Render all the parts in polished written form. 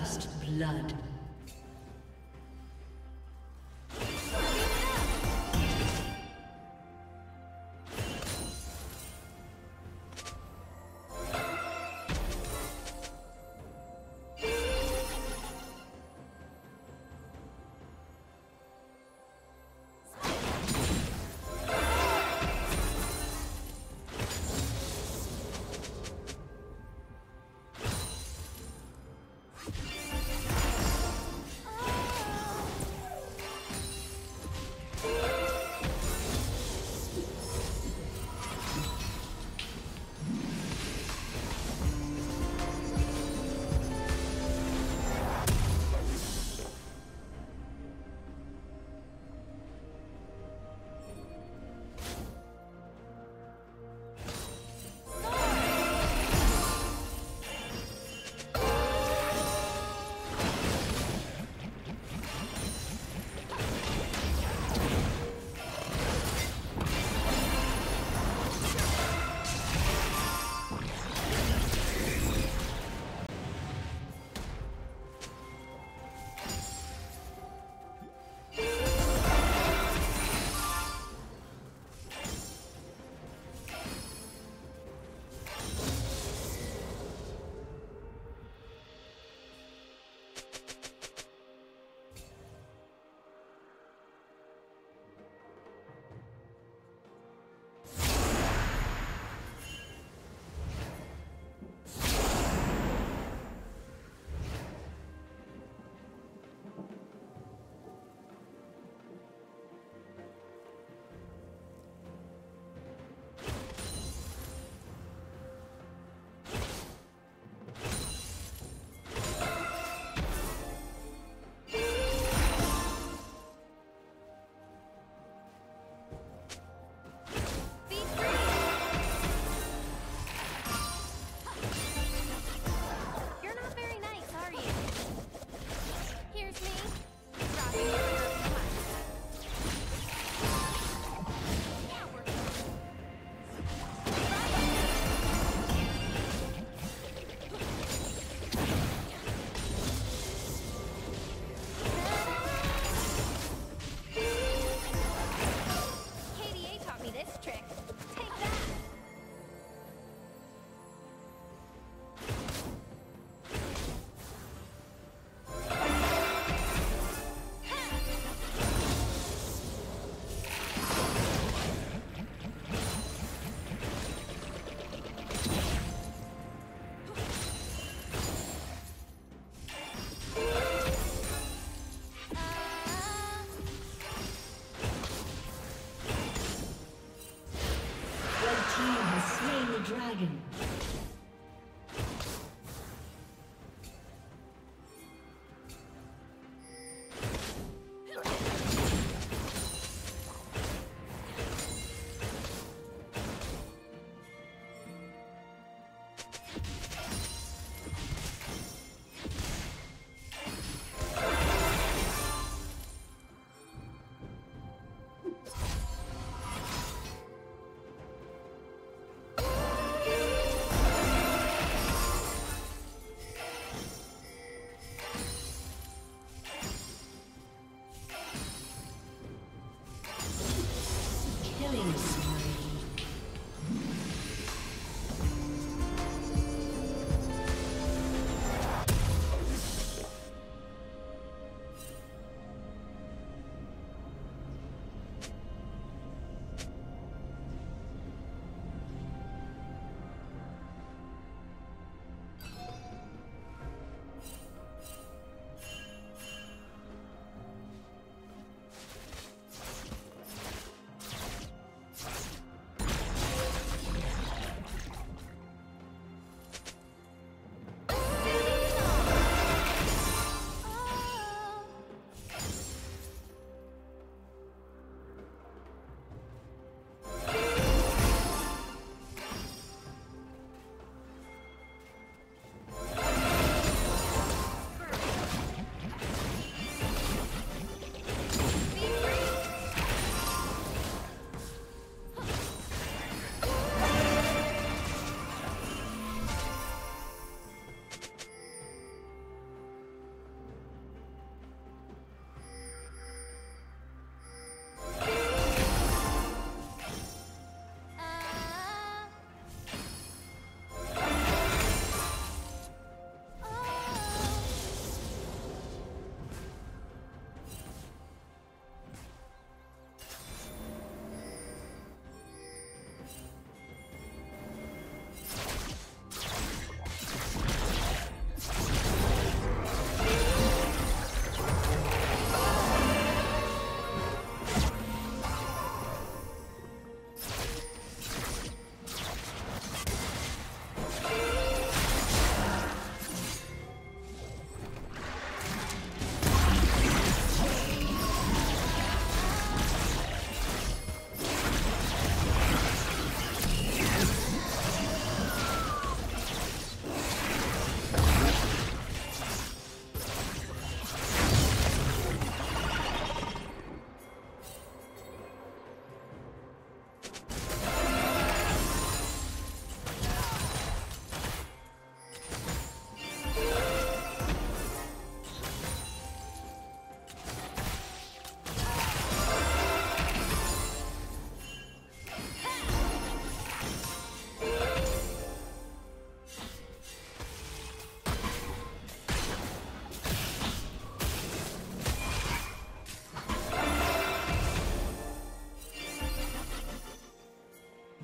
First blood.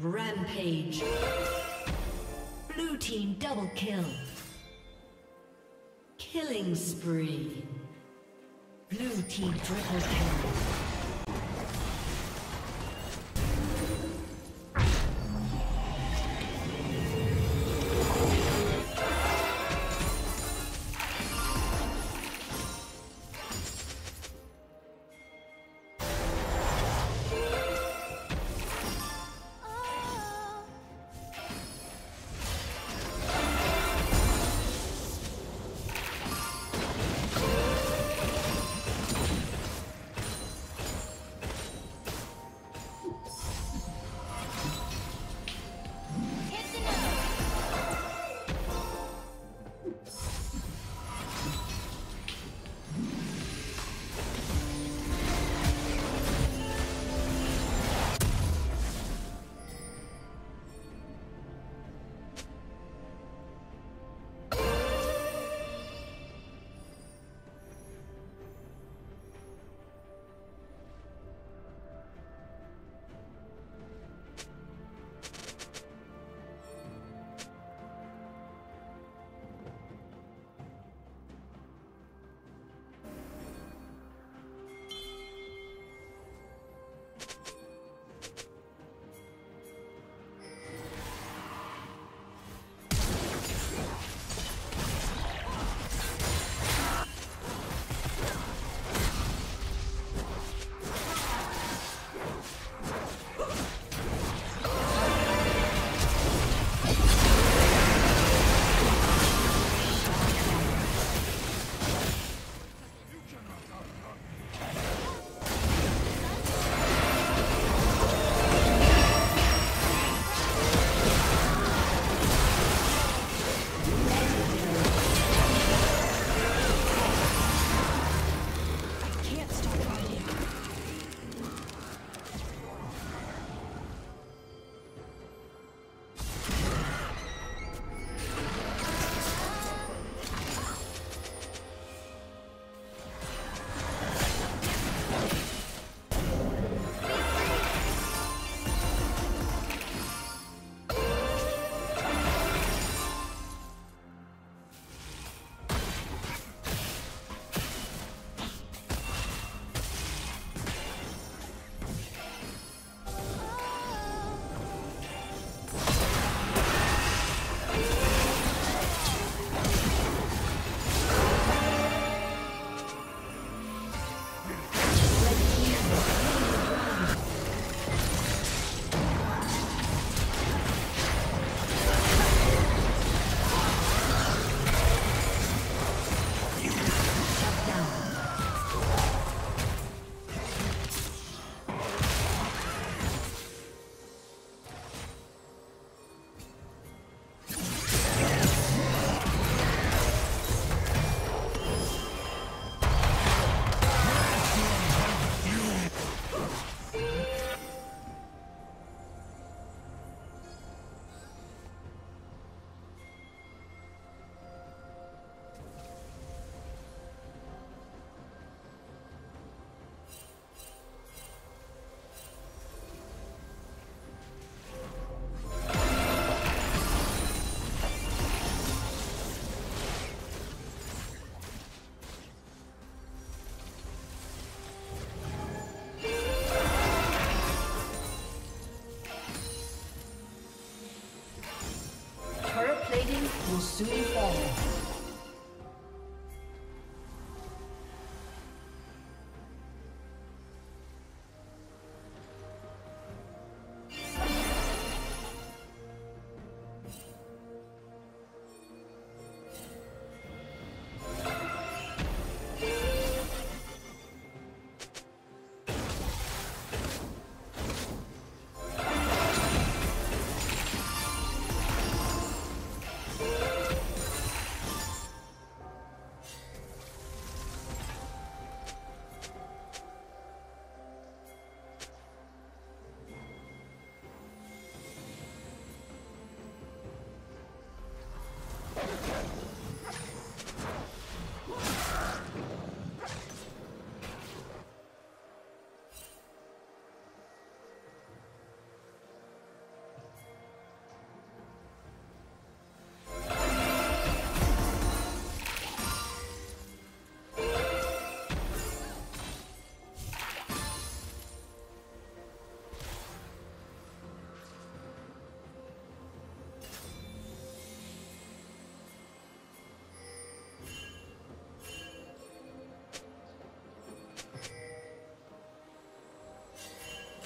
Rampage. Blue team double kill. Killing spree. Blue team triple kill. Will soon fall.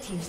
His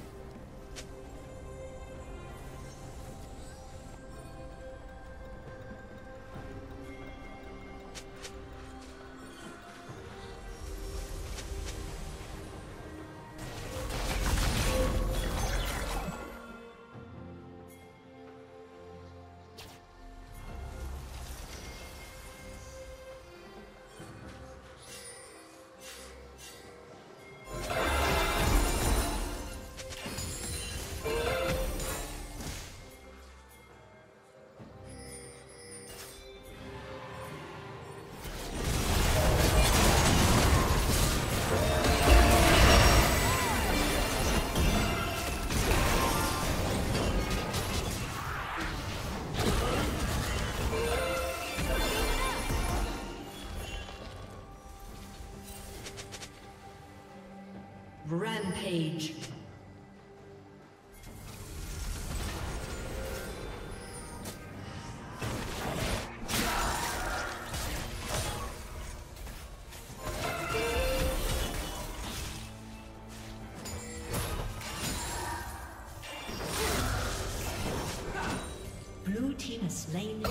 destroyed. Rampage. Blue team has slain the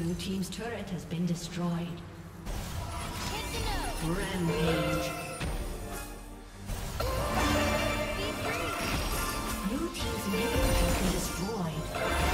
Blue team's turret has been destroyed. Rampage. Blue team's middle has been destroyed.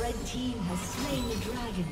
The team has slain the dragon.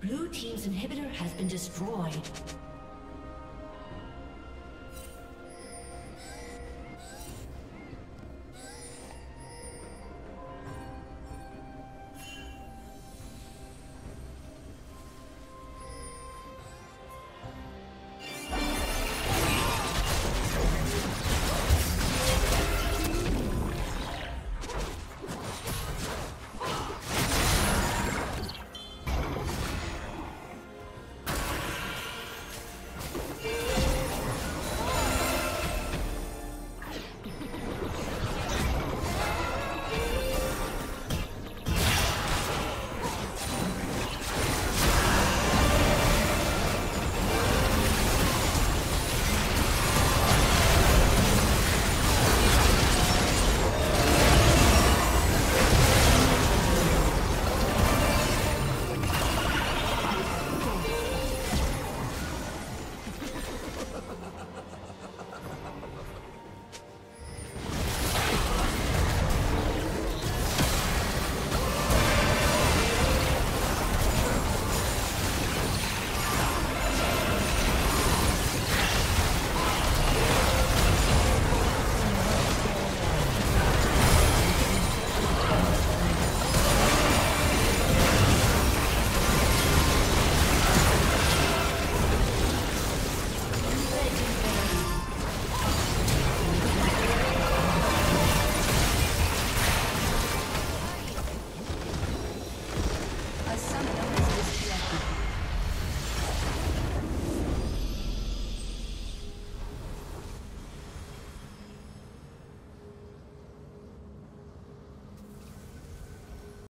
Blue team's inhibitor has been destroyed.